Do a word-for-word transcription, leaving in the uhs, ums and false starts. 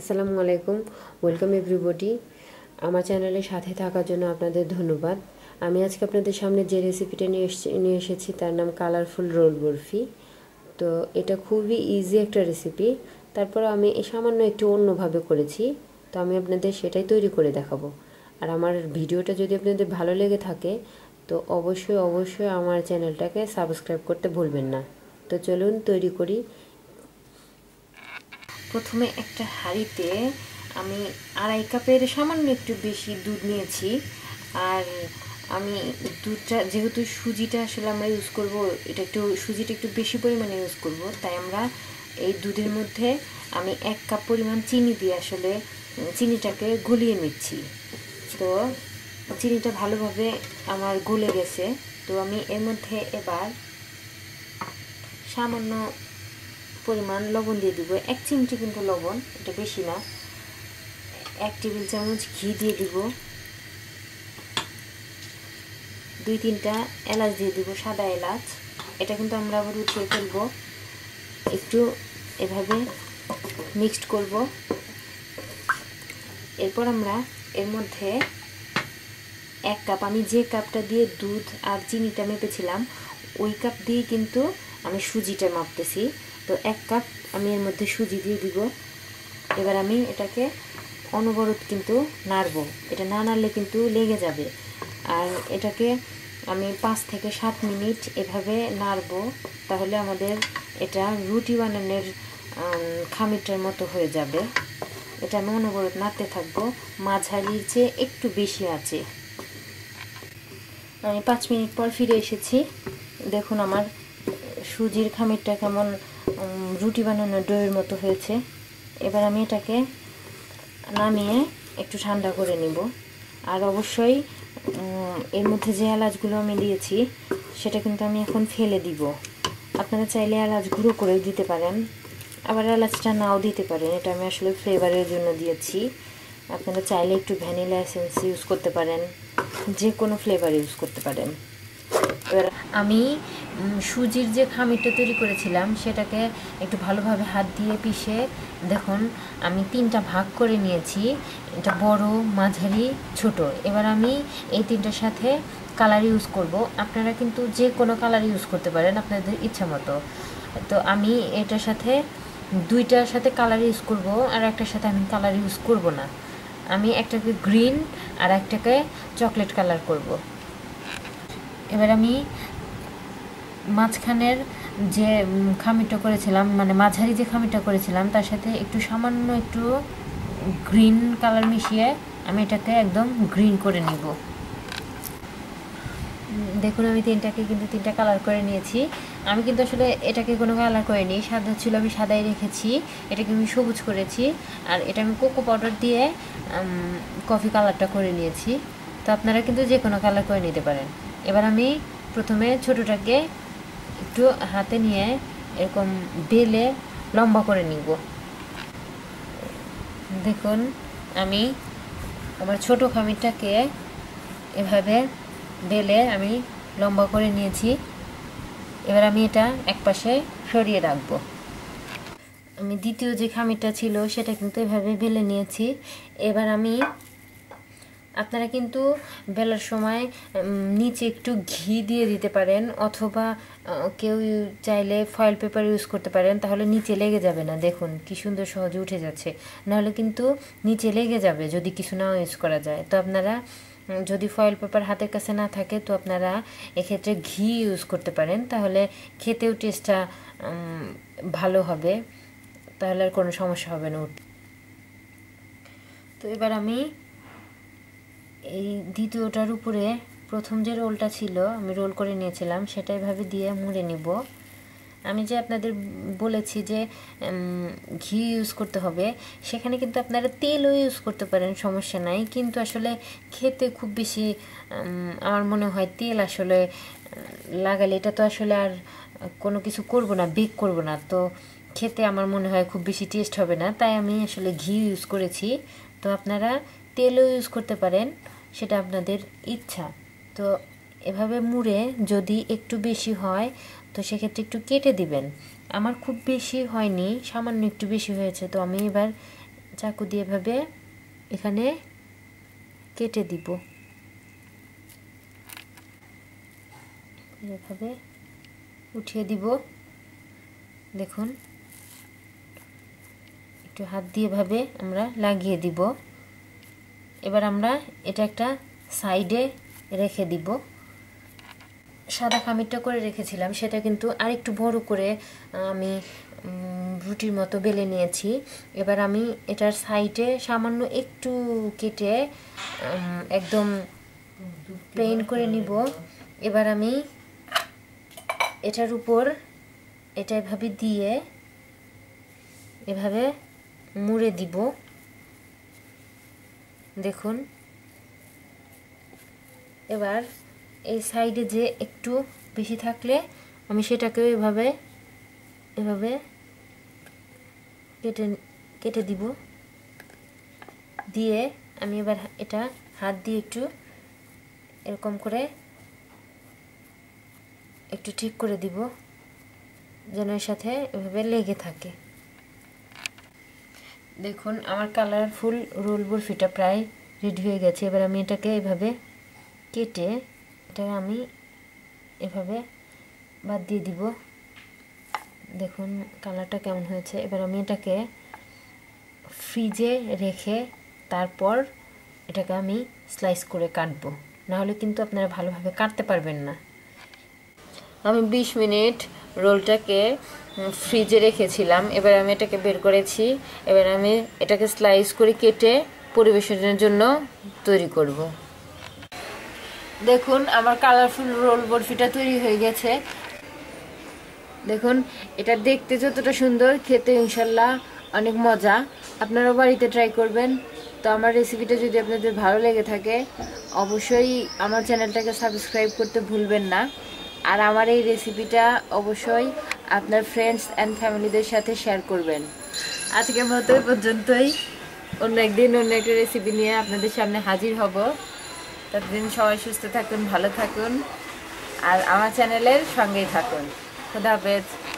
আসসালামু আলাইকুম welcome everybody আমার চ্যানেলের সাথে থাকার জন্য আপনাদের ধন্যবাদ। আমি আজকে আপনাদের সামনে যে রেসিপিটা নিয়ে নিয়ে এসেছি তার নাম কালারফুল রোল বরফি। তো এটা খুবই ইজি একটা রেসিপি, তারপর আমি সামান্য একটু অন্যভাবে করেছি, তো আমি আপনাদের সেটাই তৈরি করে দেখাবো। আর আমার ভিডিওটা যদি আপনাদের ভালো লেগে থাকে তো অবশ্যই অবশ্যই আমার চ্যানেলটাকে সাবস্ক্রাইব করতে ভুলবেন না। তো চলুন তৈরি করি। প্রথমে একটা হাঁড়িতে আমি আড়াই কাপের সামান্য একটু বেশি দুধ নিয়েছি। আর আমি দুধটা যেহেতু সুজিটা আসলে আমরা ইউজ করব, এটা একটু সুজিটা একটু বেশি পরিমাণে ইউজ করব, তাই আমরা এই দুধের মধ্যে আমি এক কাপ পরিমাণ চিনি দিয়ে আসলে চিনিটাকে গলিয়ে নিচ্ছি। তো চিনিটা ভালোভাবে আমার গলে গেছে। তো আমি এর মধ্যে এবার সামান্য পরিমাণ লবণ দিয়ে দিব, এক চিমটি কিন্তু লবণ, এটা বেশি না। এক টেবিল চামচ ঘি দিয়ে দিব, দুই তিনটা এলাচ দিয়ে দিব, সাদা এলাচ, এটা কিন্তু আমরা আবার উঠিয়ে ফেলবো, একটু এভাবে মিক্সড করব। এরপর আমরা এর মধ্যে এক কাপ, আমি যে কাপটা দিয়ে দুধ আর চিনিটা মেপেছিলাম ওই কাপ দিয়ে কিন্তু আমি সুজিটা মাপতেছি, তো এক কাপ আমি এর মধ্যে সুজি দিয়ে দিব। এবার আমি এটাকে অনবরত কিন্তু নাড়ব, এটা না নাড়লে কিন্তু লেগে যাবে। আর এটাকে আমি পাঁচ থেকে সাত মিনিট এভাবে নাড়ব, তাহলে আমাদের এটা রুটি বানানোর খামিটার মতো হয়ে যাবে। এটা আমি অনবরত নাড়তে থাকবো, মাঝারির চেয়ে একটু বেশি আছে। আমি পাঁচ মিনিট পর ফিরে এসেছি, দেখুন আমার সুজির খামিরটা কেমন রুটি বানানোর ডোয়ের মতো হয়েছে। এবার আমি এটাকে নামিয়ে একটু ঠান্ডা করে নিব। আর অবশ্যই এর মধ্যে যে এলাচগুলো আমি দিয়েছি সেটা কিন্তু আমি এখন ফেলে দিব, আপনারা চাইলে এলাচ গুঁড়ো করে দিতে পারেন, আবার এলাচটা নাও দিতে পারেন, এটা আমি আসলে ফ্লেভারের জন্য দিয়েছি। আপনারা চাইলে একটু ভ্যানিলা এসেন্স ইউজ করতে পারেন, যে কোনো ফ্লেভার ইউজ করতে পারেন। এবার আমি সুজির যে খামিরটা তৈরি করেছিলাম সেটাকে একটু ভালোভাবে হাত দিয়ে পিষে দেখুন আমি তিনটা ভাগ করে নিয়েছি, এটা বড়, মাঝারি, ছোট। এবার আমি এই তিনটার সাথে কালার ইউজ করব, আপনারা কিন্তু যে কোনো কালার ইউজ করতে পারেন আপনাদের ইচ্ছা মতো। তো আমি এটার সাথে দুইটার সাথে কালার ইউজ করব, আর একটার সাথে আমি কালার ইউজ করব না, আমি একটাকে গ্রিন আর একটাকে চকলেট কালার করব। এবার আমি মাঝখানের যে খামিটা করেছিলাম, মানে মাঝারি যে খামিটা করেছিলাম তার সাথে একটু সামান্য একটু গ্রিন কালার মিশিয়ে আমি এটাকে একদম গ্রিন করে নিব। দেখুন আমি তিনটাকে কিন্তু তিনটা কালার করে নিয়েছি। আমি কিন্তু আসলে এটাকে কোনো কালার করিনি, সাদা ছিল আমি সাদাই রেখেছি, এটাকে আমি সবুজ করেছি, আর এটা আমি কোকো পাউডার দিয়ে কফি কালারটা করে নিয়েছি। তো আপনারা কিন্তু যে কোনো কালার করে নিতে পারেন। এবার আমি প্রথমে ছোটোটাকে একটু হাতে নিয়ে এরকম বেলে লম্বা করে নিব। দেখুন আমি আমার ছোটো খামিরটাকে এভাবে বেলে আমি লম্বা করে নিয়েছি। এবার আমি এটা একপাশে সরিয়ে রাখব। আমি দ্বিতীয় যে খামিরটা ছিল সেটা কিন্তু এভাবে বেলে নিয়েছি। এবার আমি, আপনারা কিন্তু বেলার সময় নিচে একটু ঘি দিয়ে দিতে পারেন, অথবা কেউ চাইলে ফয়েল পেপার ইউজ করতে পারেন, তাহলে নিচে লেগে যাবে না। দেখুন কি সুন্দর সহজে উঠে যাচ্ছে, নাহলে কিন্তু নিচে লেগে যাবে যদি কিছু না ইউজ করা যায়। তো আপনারা যদি ফয়েল পেপার হাতের কাছে না থাকে তো আপনারা এক্ষেত্রে ঘি ইউজ করতে পারেন, তাহলে খেতেও টেস্টটা ভালো হবে, তাহলে আর কোনো সমস্যা হবে না। তো এবার আমি এই দ্বিতীয়টার উপরে প্রথম যে রোলটা ছিল আমি রোল করে নিয়েছিলাম সেটা এভাবে দিয়ে মুড়ে নিব। আমি যে আপনাদের বলেছি যে ঘি ইউজ করতে হবে, সেখানে কিন্তু আপনারা তেলও ইউজ করতে পারেন, সমস্যা নাই, কিন্তু আসলে খেতে খুব বেশি আমার মনে হয় তেল আসলে লাগালে এটা তো আসলে আর কোনো কিছু করব না, বেক করব না, তো খেতে আমার মনে হয় খুব বেশি টেস্ট হবে না, তাই আমি আসলে ঘি ইউজ করেছি। তো আপনারা তেলও ইউজ করতে পারেন, সেটা আপনাদের ইচ্ছা। তো এভাবে মুড়ে যদি একটু বেশি হয় তো সেক্ষেত্রে একটু কেটে দিবেন। আমার খুব বেশি হয়নি, সামান্য একটু বেশি হয়েছে, তো আমি এবার চাকু দিয়ে এভাবে এখানে কেটে দিব। এভাবে উঠিয়ে দিব। দেখুন একটু হাত দিয়ে এভাবে আমরা লাগিয়ে দিব। এবার আমরা এটা একটা সাইডে রেখে দিব। সাদা খামিরটা করে রেখেছিলাম সেটা কিন্তু আরেকটু বড় করে আমি রুটির মতো বেলে নিয়েছি। এবার আমি এটার সাইডে সামান্য একটু কেটে একদম প্লেন করে নিব। এবার আমি এটার উপর এটা এভাবে দিয়ে এভাবে মুড়ে দিব। দেখুন এবার এই সাইডে যে একটু বেশি থাকলে আমি সেটাকেও এভাবে এভাবে কেটে কেটে দিব। দিয়ে আমি এবার এটা হাত দিয়ে একটু এরকম করে একটু ঠিক করে দিব যেন এর সাথে এভাবে লেগে থাকে। দেখুন আমার কালারফুল রোল বরফিটা প্রায় রেডি হয়ে গেছে। এবার আমি এটাকে এভাবে কেটে এটাকে আমি এভাবে বাদ দিয়ে দিব। দেখুন কালারটা কেমন হয়েছে। এবার আমি এটাকে ফ্রিজে রেখে তারপর এটাকে আমি স্লাইস করে কাটবো, নাহলে কিন্তু আপনারা ভালোভাবে কাটতে পারবেন না। আমি বিশ মিনিট রোলটাকে ফ্রিজে রেখেছিলাম। এবার আমি এটাকে বের করেছি। এবার আমি এটাকে স্লাইস করে কেটে পরিবেশনের জন্য তৈরি করব। দেখুন আমার কালারফুল রোল বরফিটা তৈরি হয়ে গেছে। দেখুন এটা দেখতে যতটা সুন্দর, খেতে ইনশাল্লাহ অনেক মজা। আপনারাও বাড়িতে ট্রাই করবেন। তো আমার রেসিপিটা যদি আপনাদের ভালো লেগে থাকে অবশ্যই আমার চ্যানেলটাকে সাবস্ক্রাইব করতে ভুলবেন না। আর আমার এই রেসিপিটা অবশ্যই আপনার ফ্রেন্ডস অ্যান্ড ফ্যামিলিদের সাথে শেয়ার করবেন। আজকের মতো এই পর্যন্তই। অন্য একদিন অন্য একটা রেসিপি নিয়ে আপনাদের সামনে হাজির হব। ততদিন সবাই সুস্থ থাকুন, ভালো থাকুন আর আমার চ্যানেলের সঙ্গেই থাকুন। খুদা হাফেজ।